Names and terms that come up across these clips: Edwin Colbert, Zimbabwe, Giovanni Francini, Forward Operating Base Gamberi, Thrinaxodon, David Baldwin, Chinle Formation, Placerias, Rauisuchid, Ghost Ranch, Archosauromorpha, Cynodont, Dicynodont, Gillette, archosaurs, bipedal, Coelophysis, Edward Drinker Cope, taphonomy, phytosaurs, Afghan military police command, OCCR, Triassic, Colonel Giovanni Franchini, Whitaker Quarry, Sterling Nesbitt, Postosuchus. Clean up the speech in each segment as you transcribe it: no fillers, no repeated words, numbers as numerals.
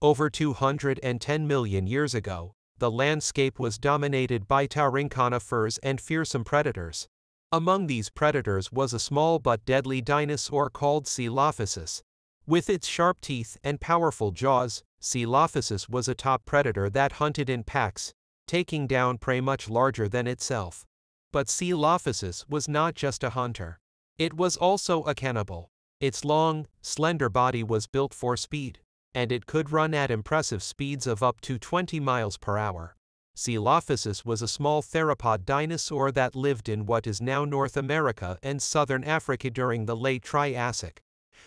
Over 210 million years ago, the landscape was dominated by Taurinconiferous and fearsome predators. Among these predators was a small but deadly dinosaur called Coelophysis. With its sharp teeth and powerful jaws, Coelophysis was a top predator that hunted in packs, taking down prey much larger than itself. But Coelophysis was not just a hunter. It was also a cannibal. Its long, slender body was built for speed, and it could run at impressive speeds of up to 20 miles per hour. Coelophysis was a small theropod dinosaur that lived in what is now North America and southern Africa during the late Triassic.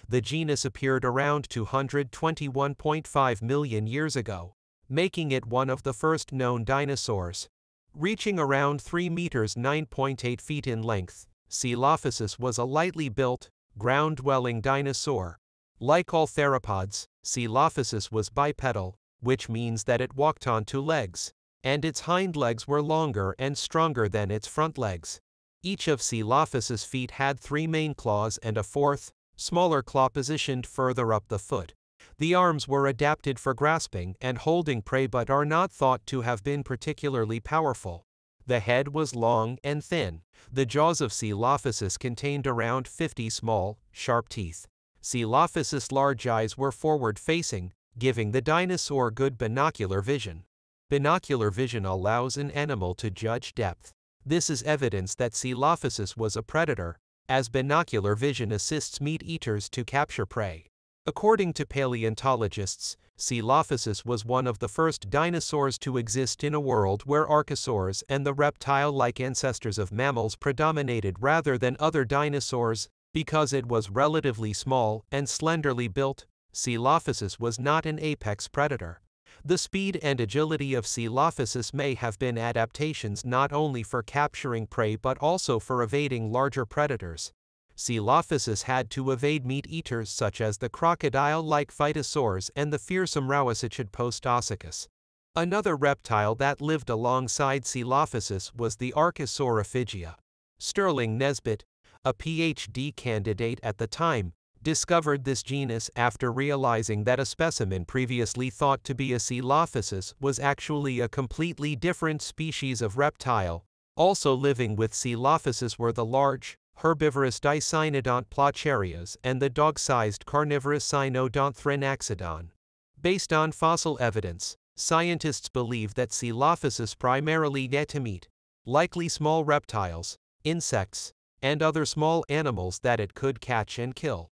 The genus appeared around 221.5 million years ago, making it one of the first known dinosaurs. Reaching around 3 meters 9.8 feet in length, Coelophysis was a lightly built, ground-dwelling dinosaur. Like all theropods, Coelophysis was bipedal, which means that it walked on two legs, and its hind legs were longer and stronger than its front legs. Each of Coelophysis' feet had 3 main claws and a fourth, smaller claw positioned further up the foot. The arms were adapted for grasping and holding prey but are not thought to have been particularly powerful. The head was long and thin. The jaws of Coelophysis contained around 50 small, sharp teeth. Coelophysis' large eyes were forward-facing, giving the dinosaur good binocular vision. Binocular vision allows an animal to judge depth. This is evidence that Coelophysis was a predator, as binocular vision assists meat-eaters to capture prey. According to paleontologists, Coelophysis was one of the first dinosaurs to exist in a world where archosaurs and the reptile-like ancestors of mammals predominated rather than other dinosaurs. Because it was relatively small and slenderly built, Coelophysis was not an apex predator. The speed and agility of Coelophysis may have been adaptations not only for capturing prey but also for evading larger predators. Coelophysis had to evade meat-eaters such as the crocodile-like phytosaurs and the fearsome Rauisuchid Postosuchus. Another reptile that lived alongside Coelophysis was the Archosauromorpha. Sterling Nesbitt, a PhD candidate at the time, discovered this genus after realizing that a specimen previously thought to be a Coelophysis was actually a completely different species of reptile. Also living with Coelophysis were the large, herbivorous Dicynodont Placerias and the dog-sized carnivorous Cynodont Thrinaxodon. Based on fossil evidence, scientists believe that Coelophysis primarily ate meat, likely small reptiles, insects, and other small animals that it could catch and kill.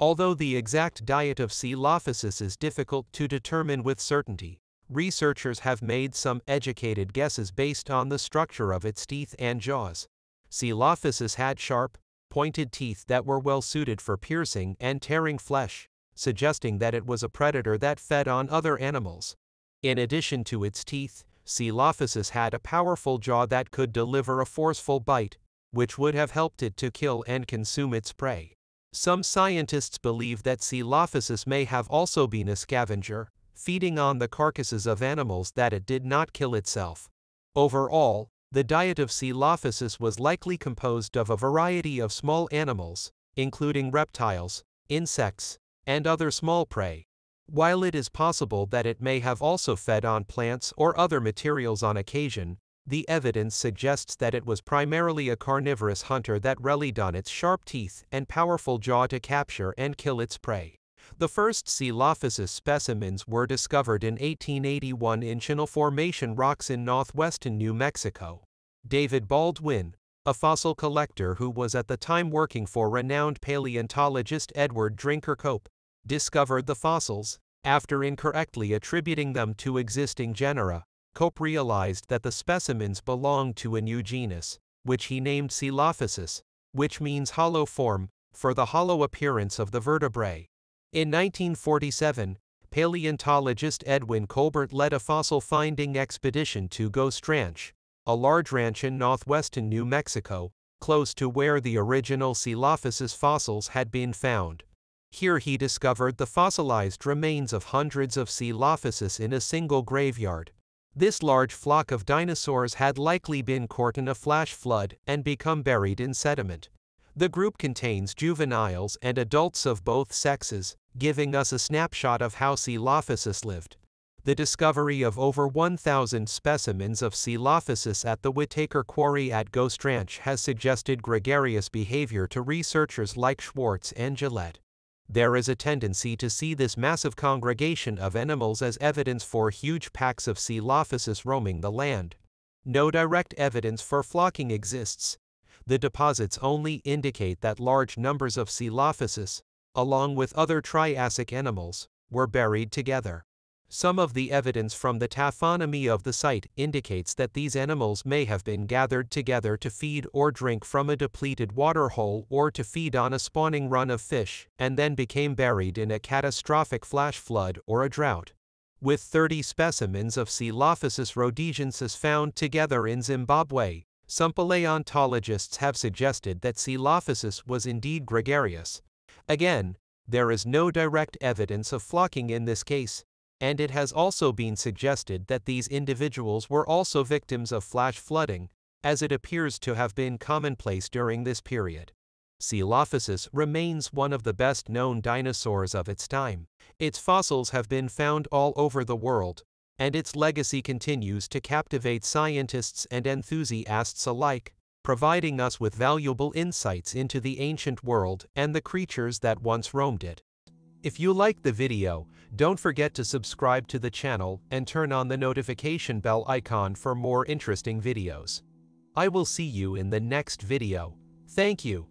Although the exact diet of Coelophysis is difficult to determine with certainty, researchers have made some educated guesses based on the structure of its teeth and jaws. Coelophysis had sharp, pointed teeth that were well suited for piercing and tearing flesh, suggesting that it was a predator that fed on other animals. In addition to its teeth, Coelophysis had a powerful jaw that could deliver a forceful bite, which would have helped it to kill and consume its prey. Some scientists believe that Coelophysis may have also been a scavenger, feeding on the carcasses of animals that it did not kill itself. Overall, the diet of Coelophysis was likely composed of a variety of small animals, including reptiles, insects, and other small prey, while it is possible that it may have also fed on plants or other materials on occasion. The evidence suggests that it was primarily a carnivorous hunter that relied on its sharp teeth and powerful jaw to capture and kill its prey. The first Coelophysis specimens were discovered in 1881 in Chinle Formation rocks in northwestern New Mexico. David Baldwin, a fossil collector who was at the time working for renowned paleontologist Edward Drinker Cope, discovered the fossils, after incorrectly attributing them to existing genera. Cope realized that the specimens belonged to a new genus, which he named Coelophysis, which means hollow form, for the hollow appearance of the vertebrae. In 1947, paleontologist Edwin Colbert led a fossil-finding expedition to Ghost Ranch, a large ranch in northwestern New Mexico, close to where the original Coelophysis fossils had been found. Here he discovered the fossilized remains of hundreds of Coelophysis in a single graveyard. This large flock of dinosaurs had likely been caught in a flash flood and become buried in sediment. The group contains juveniles and adults of both sexes, giving us a snapshot of how Coelophysis lived. The discovery of over 1,000 specimens of Coelophysis at the Whitaker Quarry at Ghost Ranch has suggested gregarious behavior to researchers like Schwartz and Gillette. There is a tendency to see this massive congregation of animals as evidence for huge packs of Coelophysis roaming the land. No direct evidence for flocking exists. The deposits only indicate that large numbers of Coelophysis, along with other Triassic animals, were buried together. Some of the evidence from the taphonomy of the site indicates that these animals may have been gathered together to feed or drink from a depleted waterhole or to feed on a spawning run of fish, and then became buried in a catastrophic flash flood or a drought. With 30 specimens of Coelophysis rhodigensis found together in Zimbabwe, some paleontologists have suggested that Coelophysis was indeed gregarious. Again, there is no direct evidence of flocking in this case, and it has also been suggested that these individuals were also victims of flash flooding, as it appears to have been commonplace during this period. Coelophysis remains one of the best-known dinosaurs of its time. Its fossils have been found all over the world, and its legacy continues to captivate scientists and enthusiasts alike, providing us with valuable insights into the ancient world and the creatures that once roamed it. If you liked the video, don't forget to subscribe to the channel and turn on the notification bell icon for more interesting videos. I will see you in the next video. Thank you.